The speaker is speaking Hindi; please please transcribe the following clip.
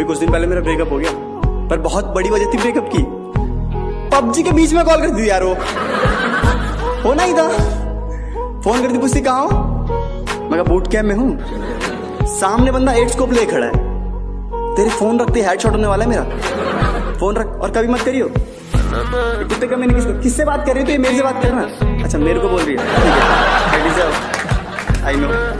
अभी कुछ दिन पहले मेरा ब्रेकअप हो गया, पर बहुत बड़ी वजह थी ब्रेकअप की, पबजी के बीच में कॉल कर दी यार। वो होना ही था, फोन कर दी, पूछती कहाँ हो? मैं कहा बूट कैंप में हूँ। सामने बंदा एड्स को प्ले खड़ा है, तेरे फोन रखते हेडशॉट होने वाला है मेरा, फोन रख और कभी मत करियो। कितने कम मैंने किसको किससे बात कर रही हो? तो ये मेरे से बात करना। अच्छा मेरे को बोल रही है, ठीक है, आई नो।